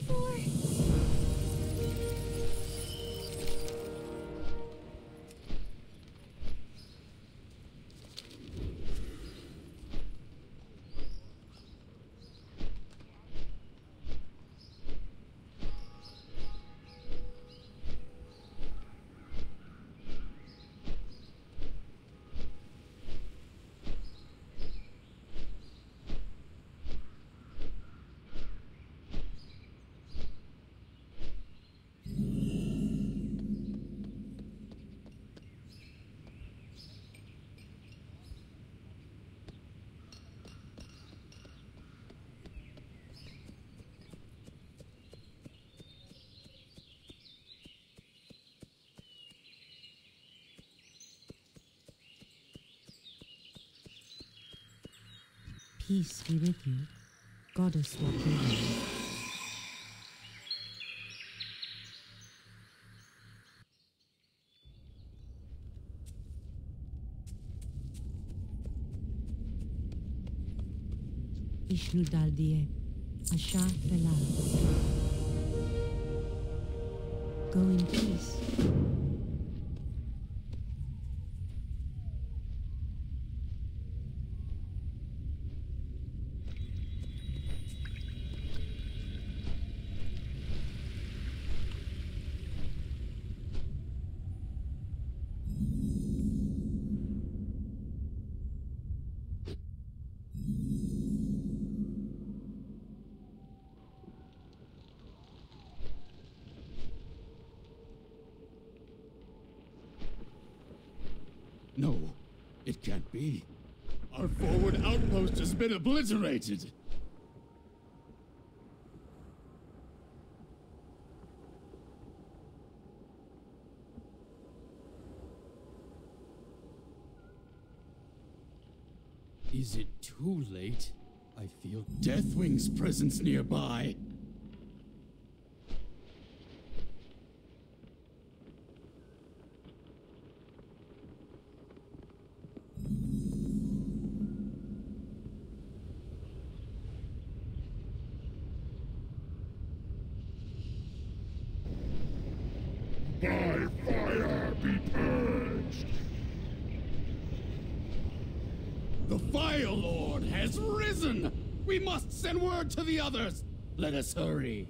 before? Peace be with you, Goddess Valkyria. Ishnu Daldiye, Asha Felal. Go in peace. No, it can't be. Our forward outpost has been obliterated! Is it too late? I feel Deathwing's presence nearby. We must send word to the others! Let us hurry!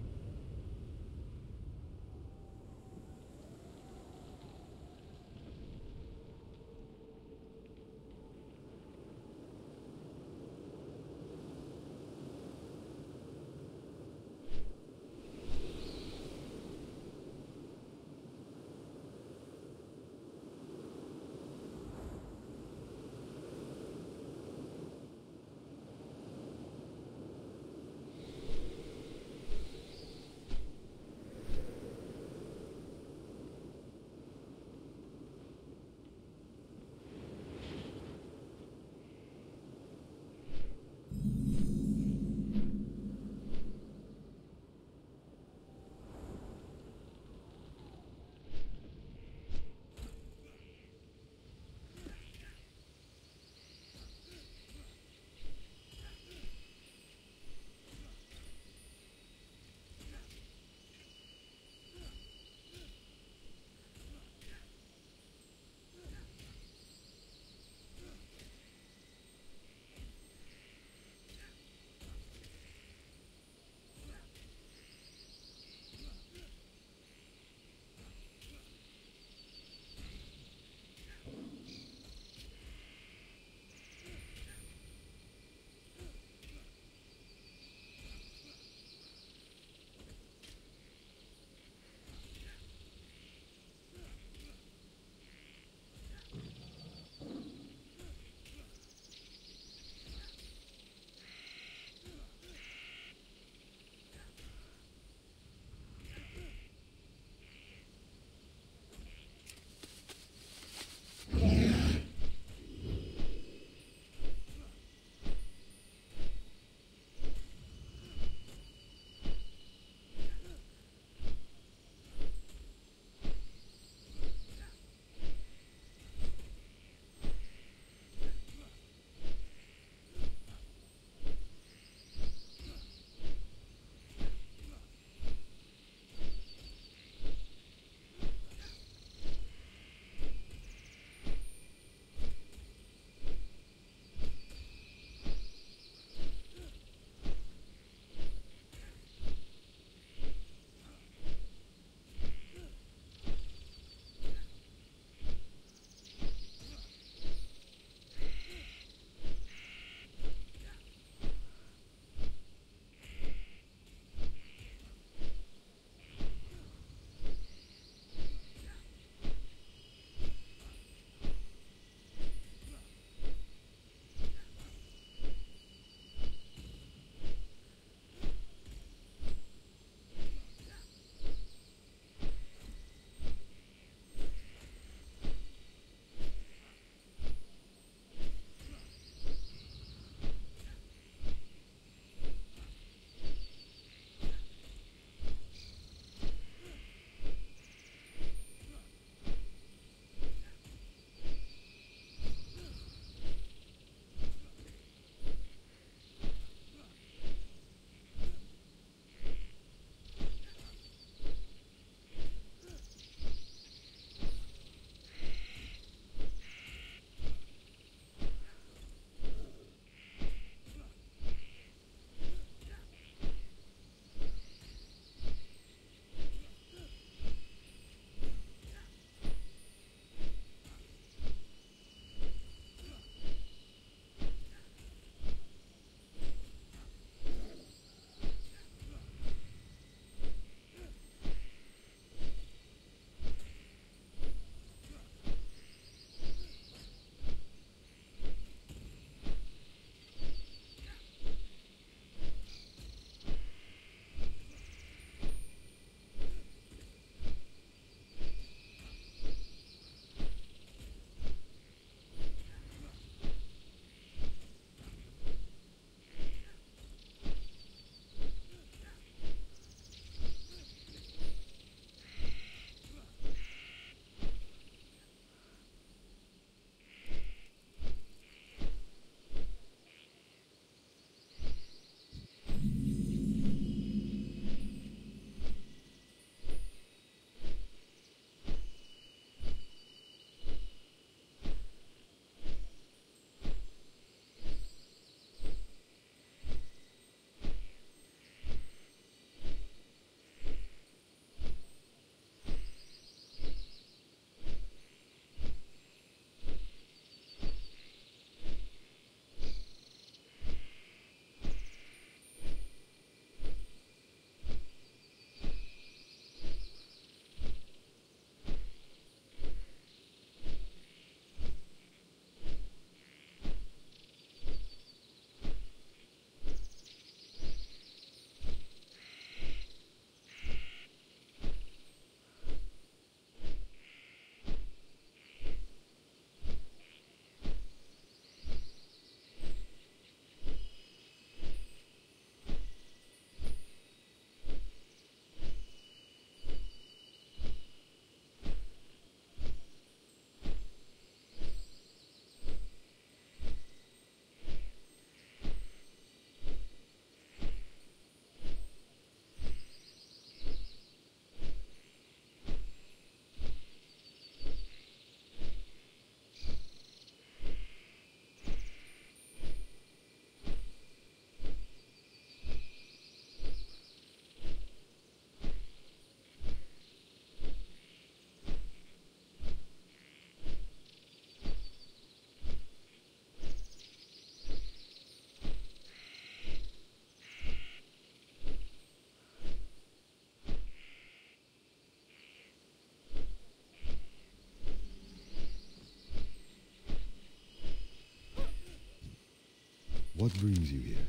What brings you here?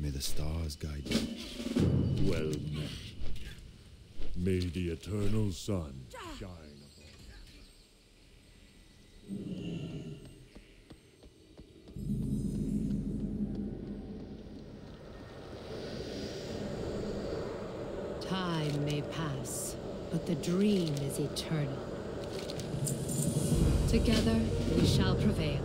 May the stars guide you. Well met. May the eternal sun shine upon you. Time may pass, but the dream is eternal. Together, we shall prevail.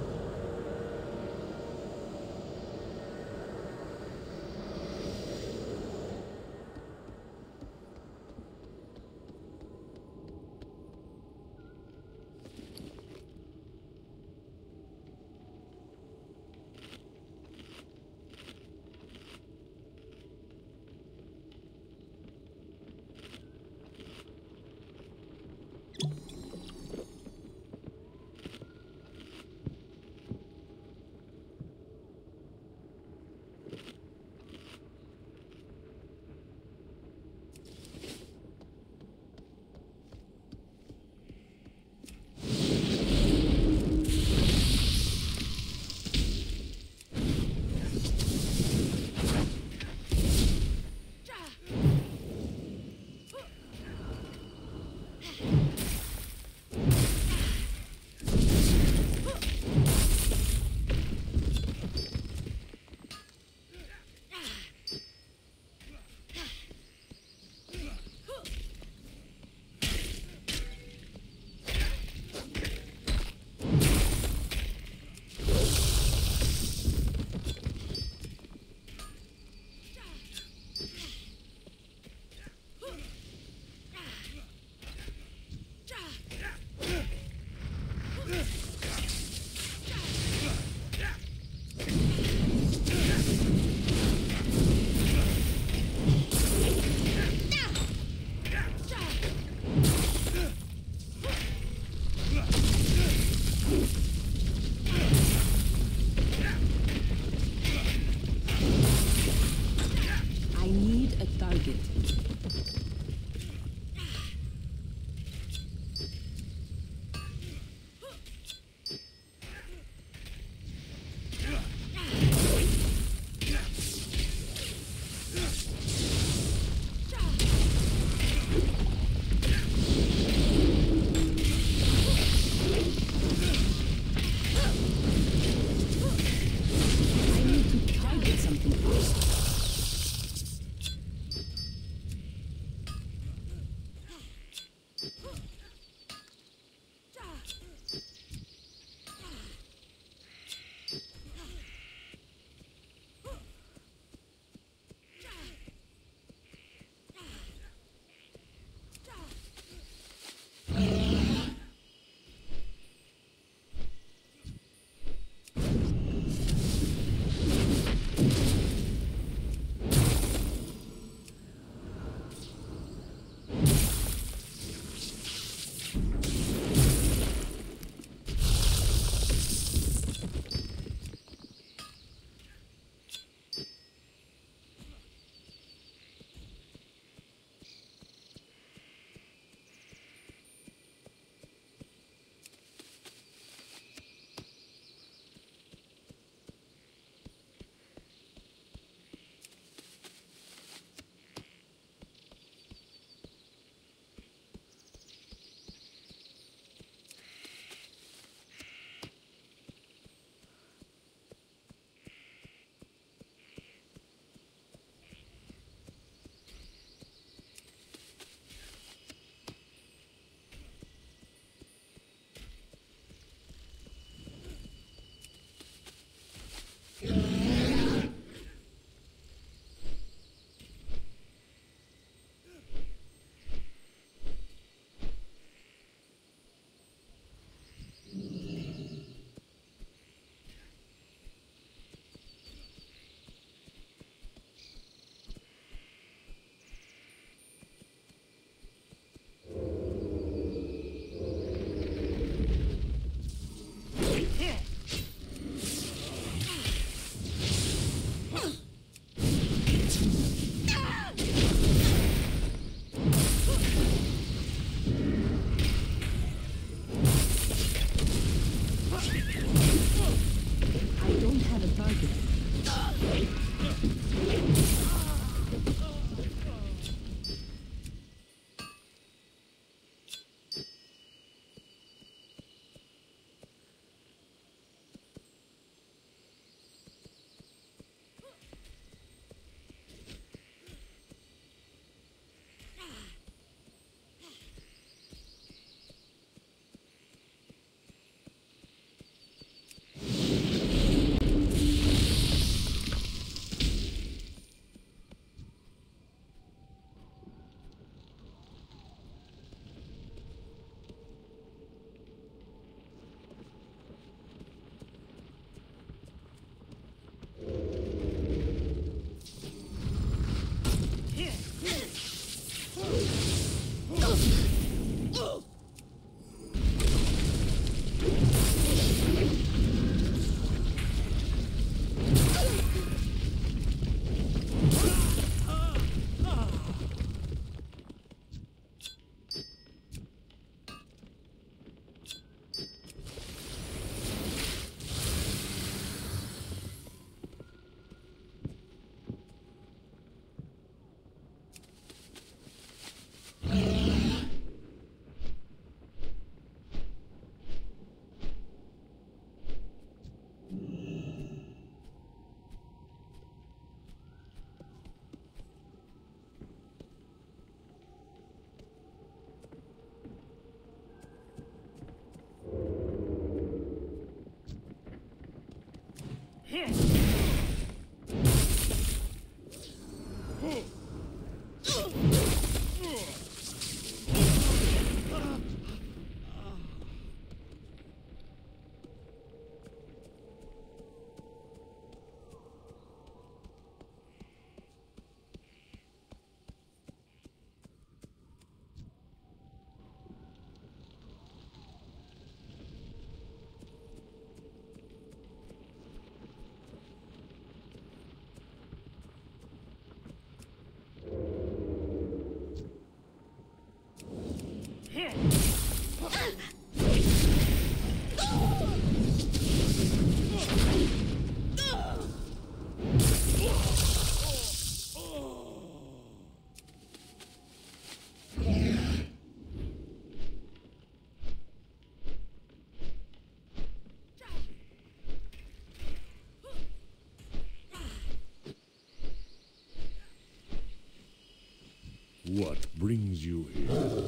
What brings you here?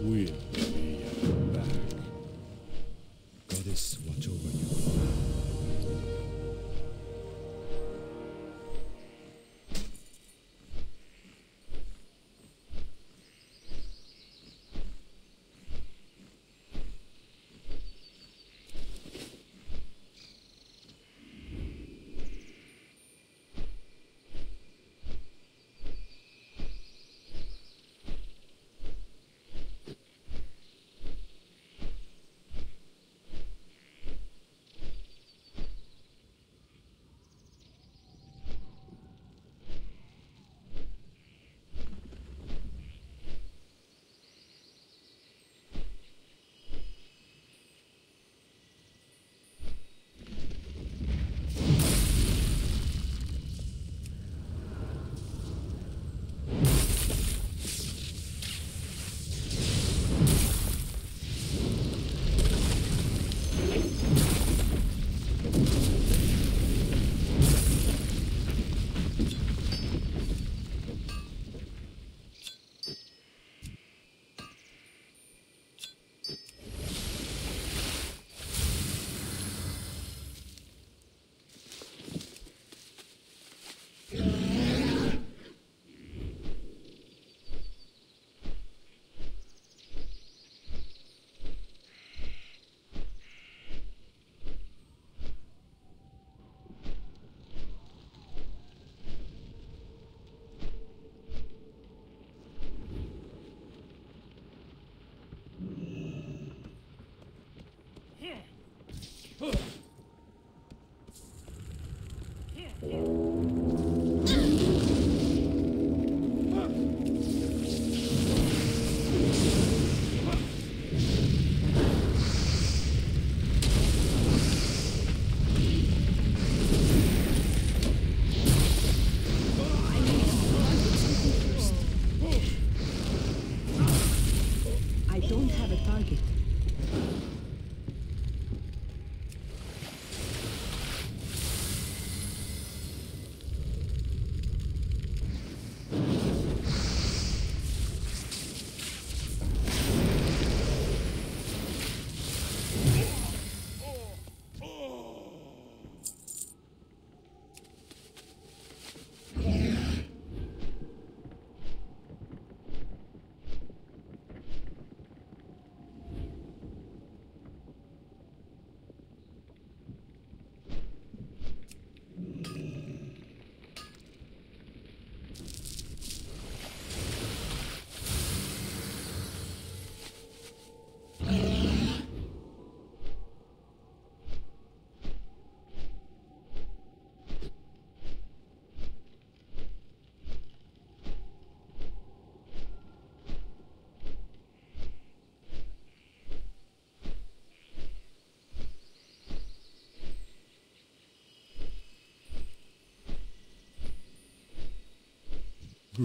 With me at your back. Goddess, watch over you.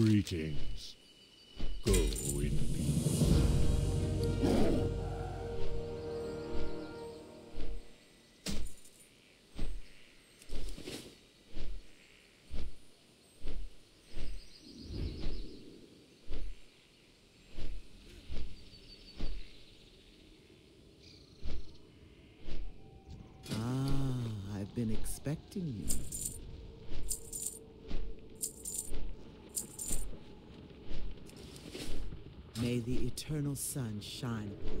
Greetings. Go in peace. may the eternal sun shine upon you.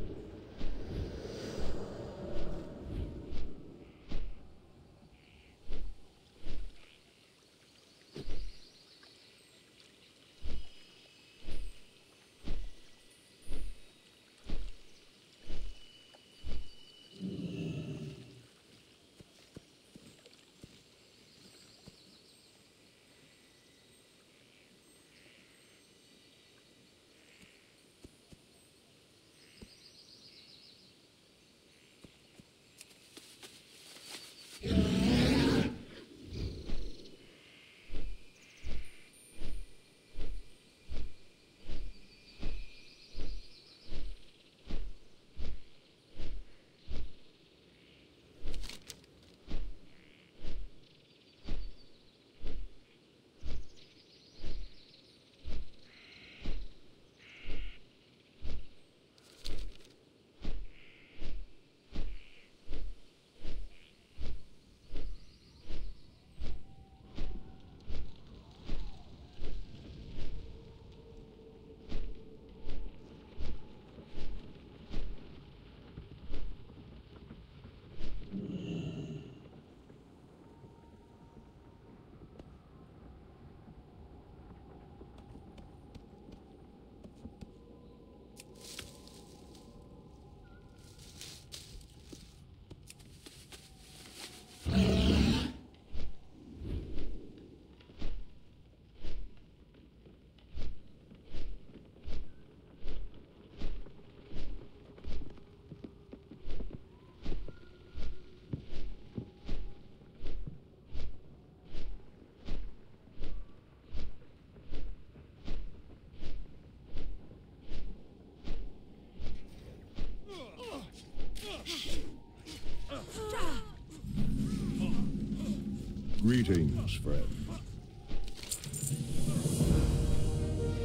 Greetings, friend.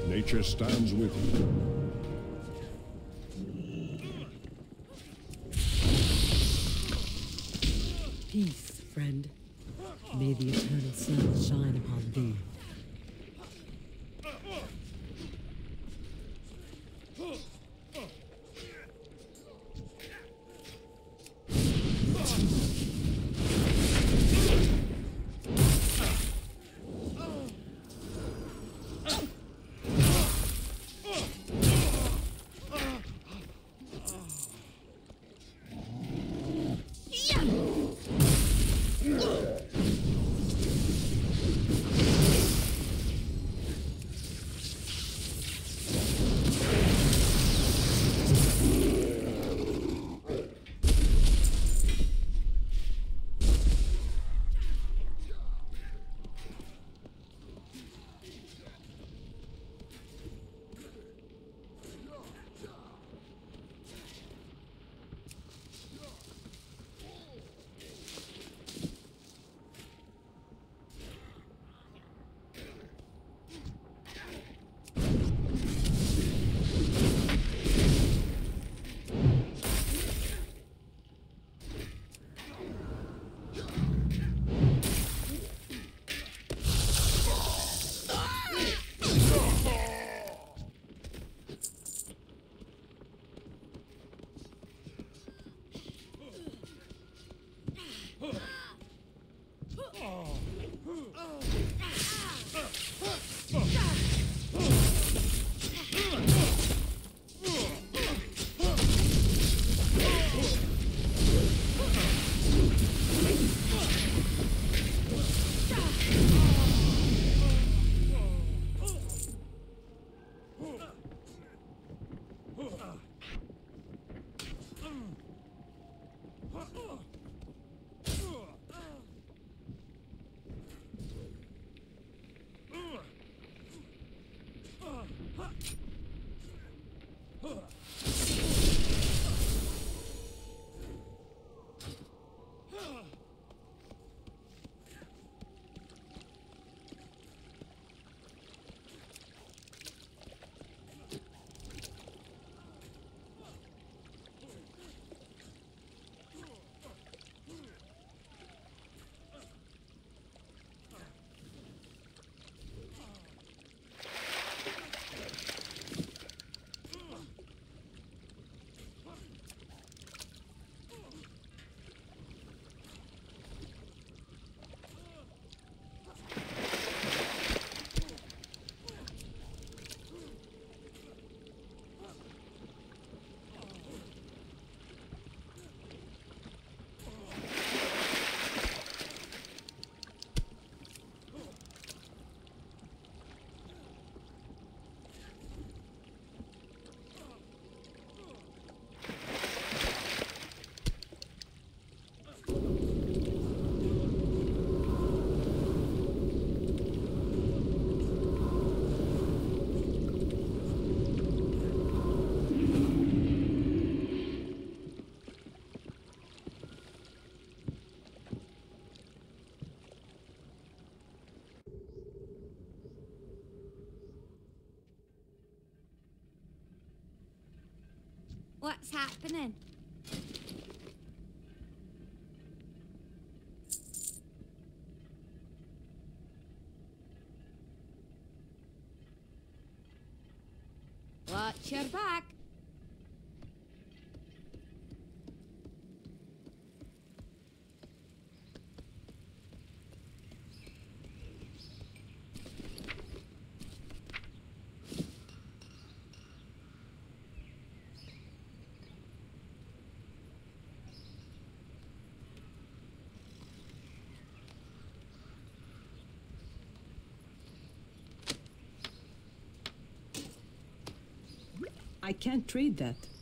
Nature stands with you. Peace, friend. May the eternal sun shine upon thee. what's happening. Watch your back. I can't trade that.